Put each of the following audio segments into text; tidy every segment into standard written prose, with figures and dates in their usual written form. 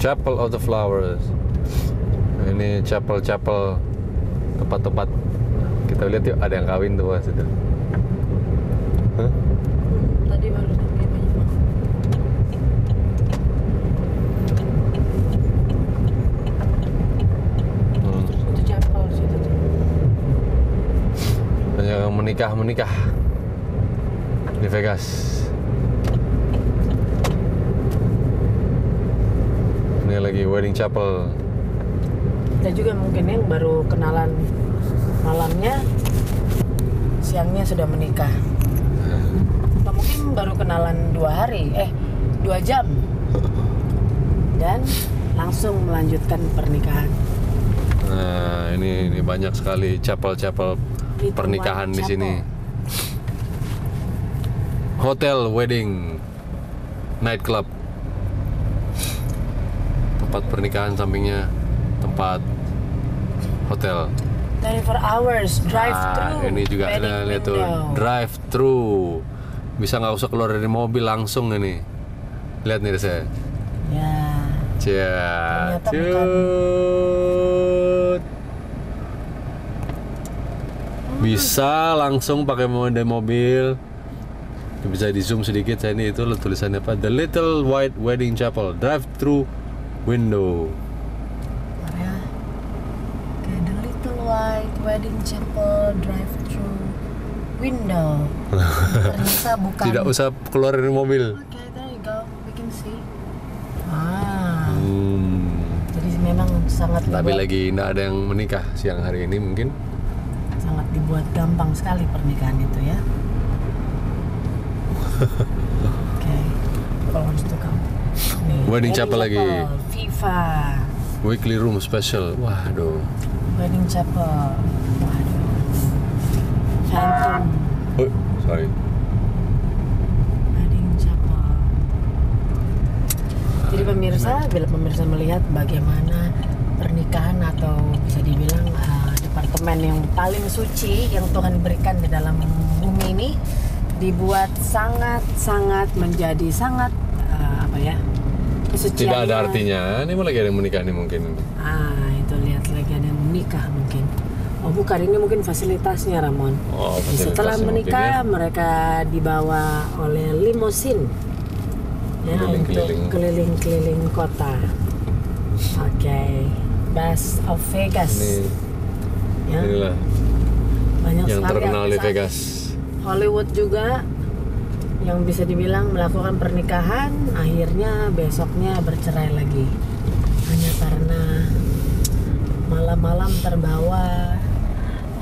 Chapel of the Flowers. Ini chapel-chapel, tempat-tempat. Kita lihat yuk, ada yang kawin tuh pas itu. Hah? Tadi baru itu chapel situ tuh. Banyak yang menikah di Vegas. Ini lagi wedding chapel. Dan juga mungkin yang baru kenalan malamnya, siangnya sudah menikah. Atau mungkin baru kenalan 2 jam, dan langsung melanjutkan pernikahan. Nah, ini banyak sekali chapel-chapel pernikahan di sini. Hotel wedding, nightclub, tempat pernikahan sampingnya. Tempat hotel. 24 hours drive-thru. Nah, ini juga ada, lihat tuh, drive-thru. Bisa nggak usah keluar dari mobil, langsung ini. Lihat nih saya. Ya. Cut. Bisa langsung pakai mobil. Bisa di zoom sedikit. Saya ini itu tulisannya apa? The Little White Wedding Chapel, drive-thru window. Wedding Chapel drive-thru window. Ternyata bukan. Tidak usah keluar dari mobil. Okay, there you go. We can see. Ah. Jadi memang sangat. Tapi lagi tidak ada yang menikah siang hari ini mungkin. Sangat dibuat gampang sekali pernikahan itu ya. Okay. Followers to come. Wedding Chapel lagi. FIFA. Weekly room special. Waduh. Wedding Chapel. Phantom. Oh, sorry. Wedding Chapel. Jadi pemirsa, bila pemirsa melihat bagaimana pernikahan atau bisa dibilang departemen yang paling suci yang Tuhan berikan di dalam bumi ini dibuat sangat-sangat menjadi sangat apa ya? Kesucian. Tidak ada artinya. Ini mulai ada yang menikah nih mungkin. Nikah mungkin. Oh bukan, ini mungkin fasilitasnya Ramon. Oh, fasilitasnya. Setelah menikah mereka dibawa oleh limosin ya, untuk keliling-keliling kota. Okay. Best of Vegas. Ini. Ya. Inilah banyak yang terkenal di Vegas. Hollywood juga yang bisa dibilang melakukan pernikahan akhirnya besoknya bercerai lagi hanya karena malam-malam terbawa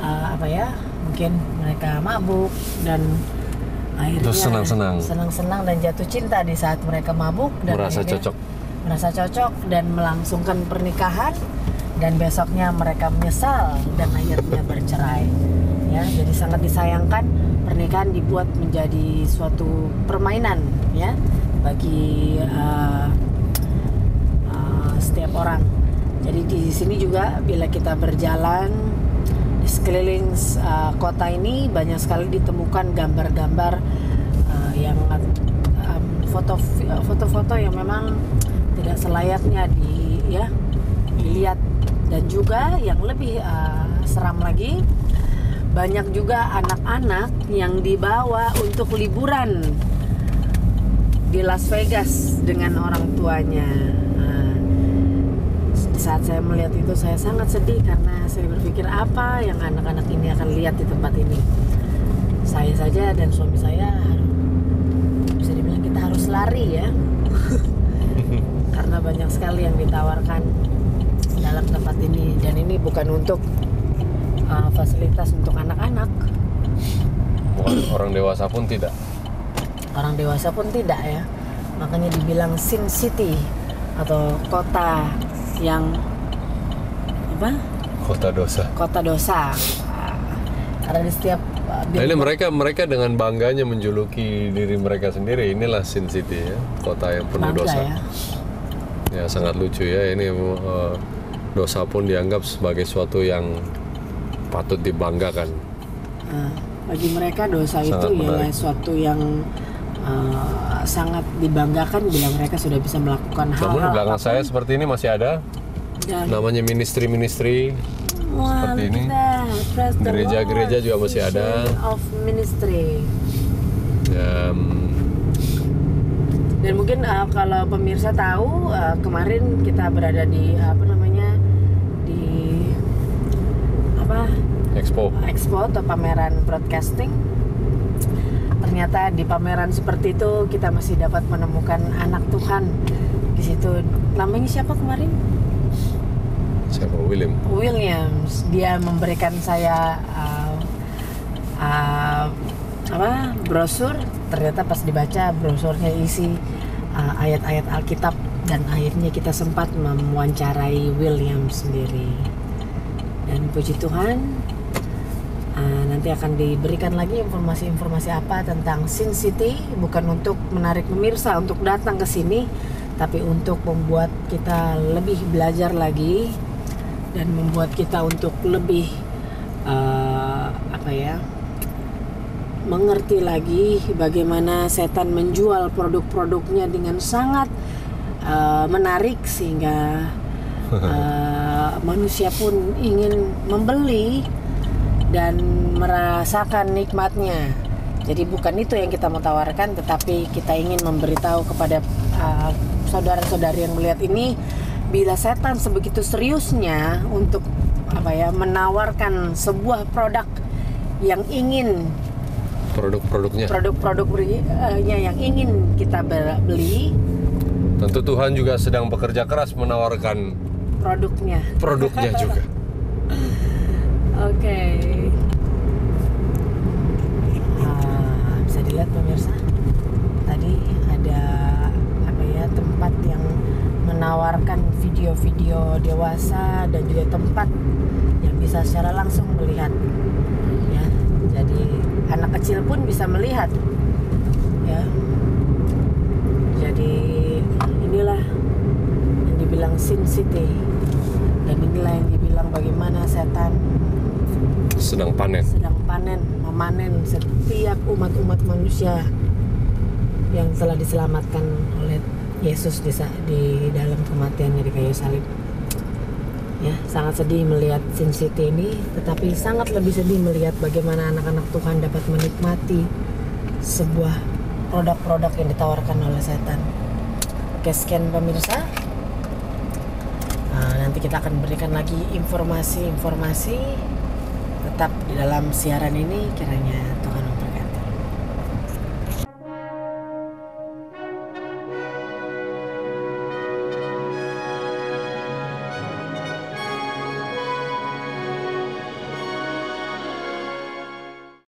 apa ya, mungkin mereka mabuk dan akhirnya senang-senang dan jatuh cinta di saat mereka mabuk dan merasa cocok dan melangsungkan pernikahan dan besoknya mereka menyesal dan akhirnya bercerai ya. Jadi sangat disayangkan pernikahan dibuat menjadi suatu permainan ya bagi setiap orang. Jadi di sini juga bila kita berjalan di sekeliling kota ini banyak sekali ditemukan gambar-gambar yang foto-foto yang memang tidak selayaknya dilihat dan juga yang lebih seram lagi banyak juga anak-anak yang dibawa untuk liburan di Las Vegas dengan orang tuanya. Saat saya melihat itu saya sangat sedih karena saya berpikir apa yang anak-anak ini akan lihat di tempat ini. Saya saja dan suami saya bisa dibilang kita harus lari ya karena banyak sekali yang ditawarkan dalam tempat ini dan ini bukan untuk fasilitas untuk anak-anak. Orang dewasa pun tidak. Orang dewasa pun tidak ya. Makanya dibilang Sin City atau kota yang apa? Kota dosa. Karena di setiap ini mereka dengan bangganya menjuluki diri mereka sendiri inilah Sin City ya, kota yang penuh dosa. Ya sangat lucu ya ini dosa pun dianggap sebagai suatu yang patut dibanggakan. Bagi mereka dosa sangat itu ya suatu yang sangat dibanggakan bila mereka sudah bisa melakukan hal-hal. Namun di belakang saya seperti ini masih ada namanya ministry-ministry seperti ini. Gereja-gereja juga masih ada. Of ministry. Dan mungkin kalau pemirsa tahu kemarin kita berada di Expo atau pameran broadcasting. Ternyata di pameran seperti itu kita masih dapat menemukan anak Tuhan di situ. Namanya siapa kemarin? Siapa? Williams. Dia memberikan saya brosur. Ternyata pas dibaca brosurnya isi ayat-ayat Alkitab, dan akhirnya kita sempat mewawancarai Williams sendiri. Dan puji Tuhan, nanti akan diberikan lagi informasi-informasi apa tentang Sin City, bukan untuk menarik pemirsa untuk datang ke sini, tapi untuk membuat kita lebih belajar lagi dan membuat kita untuk lebih mengerti lagi bagaimana setan menjual produk-produknya dengan sangat menarik, sehingga manusia pun ingin membeli dan merasakan nikmatnya. Jadi bukan itu yang kita mau tawarkan, tetapi kita ingin memberitahu kepada saudara-saudari yang melihat ini, bila setan sebegitu seriusnya untuk menawarkan sebuah produk yang ingin produk-produknya yang ingin kita beli, tentu Tuhan juga sedang bekerja keras menawarkan produknya juga. Oke. Bisa dilihat pemirsa, tadi ada tempat yang menawarkan video-video dewasa dan juga tempat yang bisa secara langsung melihat. Ya, jadi anak kecil pun bisa melihat. Ya. Jadi inilah yang dibilang Sin City, dan inilah yang dibilang bagaimana setan sedang panen, memanen setiap umat-umat manusia yang telah diselamatkan oleh Yesus di dalam kematiannya di kayu salib. Ya, sangat sedih melihat Sin City ini, tetapi sangat lebih sedih melihat bagaimana anak-anak Tuhan dapat menikmati sebuah produk-produk yang ditawarkan oleh setan. Oke, sekian pemirsa. Nanti kita akan berikan lagi informasi-informasi tetap di dalam siaran ini, kiranya